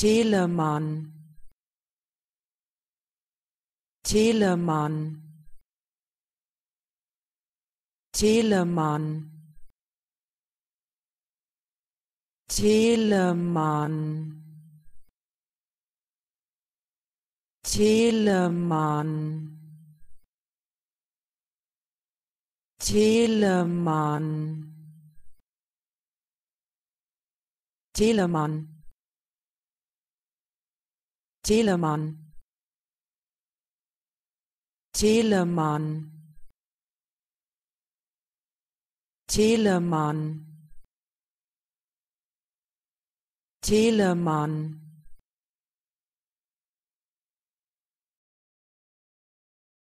Telemann, Telemann, Telemann, Telemann, Telemann, Telemann, Telemann, Telemann, Telemann, Telemann, Telemann,